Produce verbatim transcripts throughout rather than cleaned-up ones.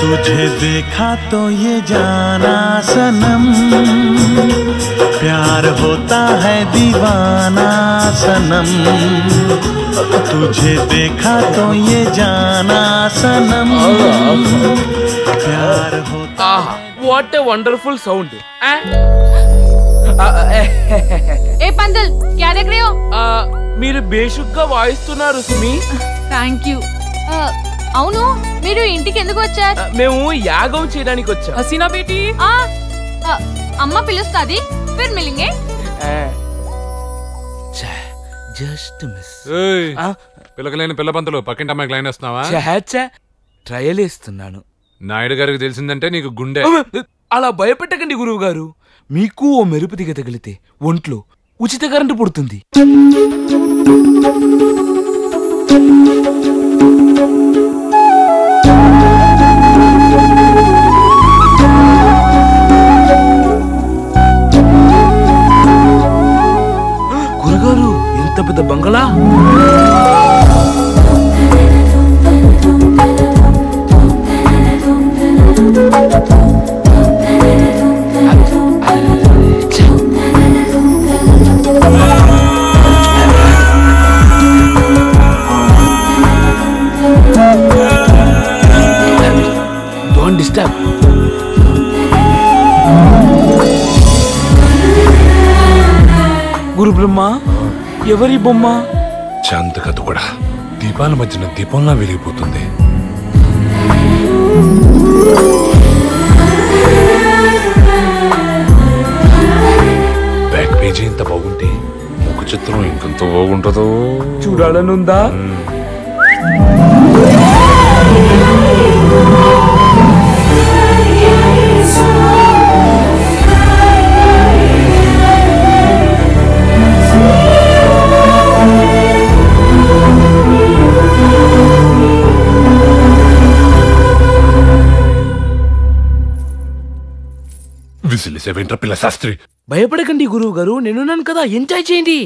तुझे देखा तो ये जाना सनम, प्यार होता है दीवाना सनम। तुझे देखा तो ये जाना सनम, प्यार होता है। What a wonderful sound! ए पंदल, क्या देख रहे हो? मेरे बेशुद्ध का वॉइस तो ना रुस्मी। Thank you. అవును మీరు ఇంటికి ఎందుకు వచ్చారు? మేము యాగం చేయడానికి వచ్చాం. హసీనా బేటీ ఆ అమ్మ పిలుస్తాది, ఫిర్ మిలింగే. Just miss. ఏయ్ పిలకలేని పిల్ల పంతులు పక్కింటి అమ్మాయికి లైన్ వేస్తున్నావా? చాచా ట్రయల్ చేస్తున్నాను. నాయుడు గారికి తెలిసిందంటే నీకు గుండె. అలా భయపెట్టకండి గురువు గారు, మీకు ఓ మెరుపు దిగ తగిలితే ఒంట్లో ఉచిత కరెంటు పుడుతుంది. పెద్ద బంగళా డోంట్ డిస్టర్బ్. గురు బ్రహ్మ ఎవరి బొమ్మ? చాంతక దుగడ దీపాల మధ్యన దీపంలా వెలిగిపోతుంది. బ్యాక్ పేజీ ఇంత బాగుంటే ముఖ చిత్రం ఇంకెంత బాగుంటుందో చూడాలనుందా? భయపడకండి గురువు గారు, నేనున్నాను కదా, ఎంజాయ్ చేయండి.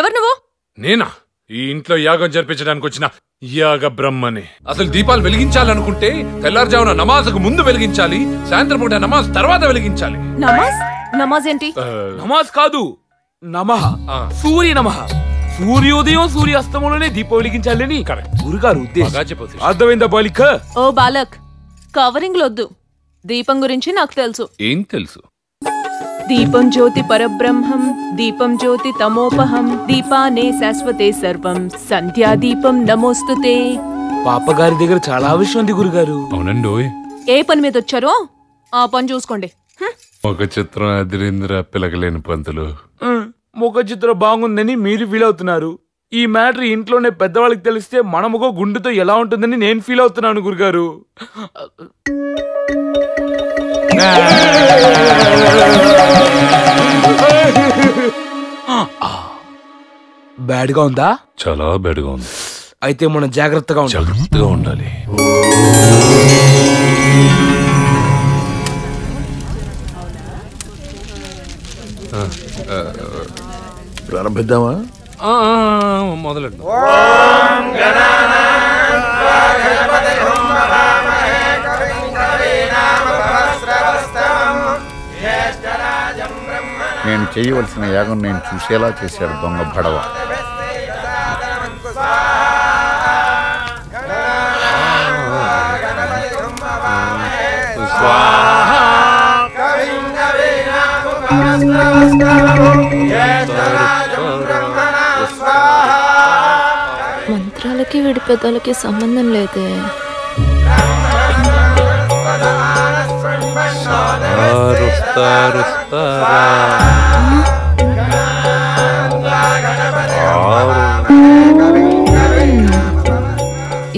ఎవరు నువ్వు? నేనా ఈ ఇంట్లో యాగం జరిపించడానికి వచ్చిన యాగ బ్రహ్మని. అసలు దీపాలు వెలిగించాలనుకుంటే తెల్లారుజామున నమాజ్ కు ముందు వెలిగించాలి, సాయంత్రం పూట నమాజ్ తర్వాత వెలిగించాలి. నమాజ్ నమాజ్ ఏంటి? నమాజ్ కాదు, నమః సూర్య నమః. సూర్యోదయం సూర్యాస్తమంలోనే దీపం వెలిగించాలని గురుగారు ఉద్దేశం. అర్థమైందా బాలిక? ఓ బాలక్, కవరింగ్ లొద్దు. దీపం గురించి నాకు తెలుసు. ఏం తెలుసు? దీపం జ్యోతి పరబ్రహ్మం, దీపం జ్యోతి తమోపహం, దీపానే శాశ్వతే సర్వం, సంధ్యా దీపం నమోస్తుతే. పాపగారి దగ్గర చాలా విషయం ఉంది గురుగారు. అవునండి, ఏ పని మీద వచ్చారో ఆ పని చూసుకోండి. ముఖ చిత్రం అదిరేంద్ర పిలకలేని పంతులు, ముఖ చిత్రం బాగుందని మీరు ఫీల్ అవుతున్నారు. ఈ మ్యాటర్ ఇంట్లోనే పెద్దవాళ్ళకి తెలిస్తే మనముగో గుండుతో ఎలా ఉంటుందని నేను ఫీల్ అవుతున్నాను గురుగారు. బ్యాడ్గా ఉందా? చాలా బ్యాడ్గా ఉంది. అయితే మనం జాగ్రత్తగా జాగ్రత్తగా ఉండాలి. ప్రారంభిద్దామా? మొదలండి. నేను చేయవలసిన యాగం నేను చూసేలా చేశాడు దొంగ భడవ. మంత్రాలకి వీడి పెదాలకి సంబంధం లేదే.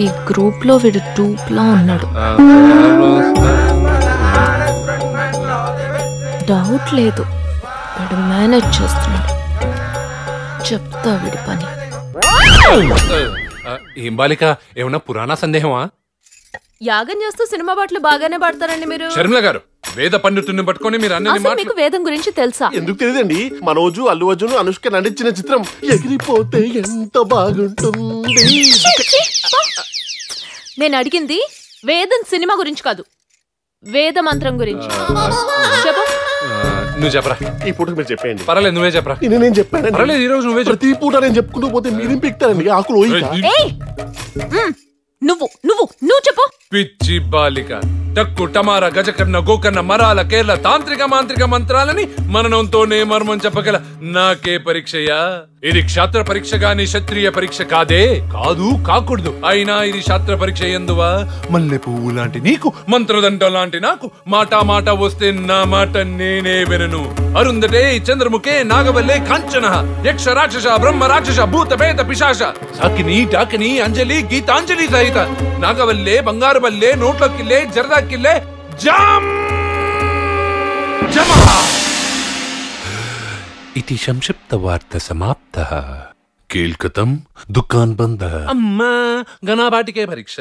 ఈ గ్రూప్ లో వీడు టూప్లా ఉన్నాడు. డౌట్ లేదు, వీడు మేనేజ్ చేస్తున్నాడు. చెప్తా వీడి పని. ఏం బాలిక, ఏమన్నా పురాణ సందేహమా? యాగం చేస్తూ సినిమా పాటలు బాగానే పాడతారండి మీరు. శర్మిల గారు, వేద పండితుడిని పట్టుకొని మీరు అన్నది మీకు వేదం గురించి తెలుసా? ఎందుకు తెలియదండి, మనోజు అల్లు అర్జున్ అనుష్క నటించిన చిత్రం ఎగిరిపోతే ఎంత బాగుంటుంది. నేను అడిగింది వేదం సినిమా గురించి కాదు, వేద మంత్రం గురించి చెప్పు. నువ్వు చెప్పరా ఈ పూట, మీరు చెప్పండి. పర్లేదు నువ్వే చెప్పరా. నేనేం చెప్పాను? పర్లేదు ఈ రోజు నువ్వే చెప్పు. ఈ పూట నేను చెప్పుకుంటూ పోతే మీరేం పిక్తారండి ఆకులు? నువ్వు నువ్వు నువ్వు చెప్పు. పిచ్చి బాలిక, టక్కు టమారా గజకర్ణ గోకర్ణ మరాల కేరళ తాంత్రిక మాంత్రిక మంత్రాలని మననంతోనే మర్మం చెప్పగల నాకే పరీక్షయా? ఇది క్షాత్ర పరీక్ష గాని క్షత్రియ పరీక్ష కాదే. కాదు, కాకూడదు. అయినా ఇది శాస్త్ర పరీక్ష ఎందువా? మల్లె పువ్వు లాంటి నీకు, మంత్రదండ లాంటి నాకు, మాటా మాట వస్తే నా మాట నేనే వినను. అరుంధటే, చంద్రముఖే, నాగవల్లే, కాంచన, యక్ష రాక్షస బ్రహ్మ రాక్షస భూత పేత పిశాచ, సాకిని టాకిని అంజలి గీతాంజలి సహిత, నాగవల్లే బంగారు వల్లే నోట్లకిల్లే జరదా కిల్లే జం జమ. इति संक्षिप्त वार्ता समाप्तः. కేల్కతం దుకాన్ బంద. అమ్మా గణాబాటికే పరీక్ష.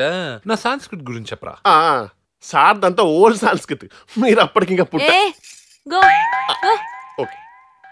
నా సంస్కృతి గురించి చెప్పరా? సార్ దంతా ఓల్డ్ సంస్కృతి, మీరు అప్పటికి ఇంకా పుట్ట.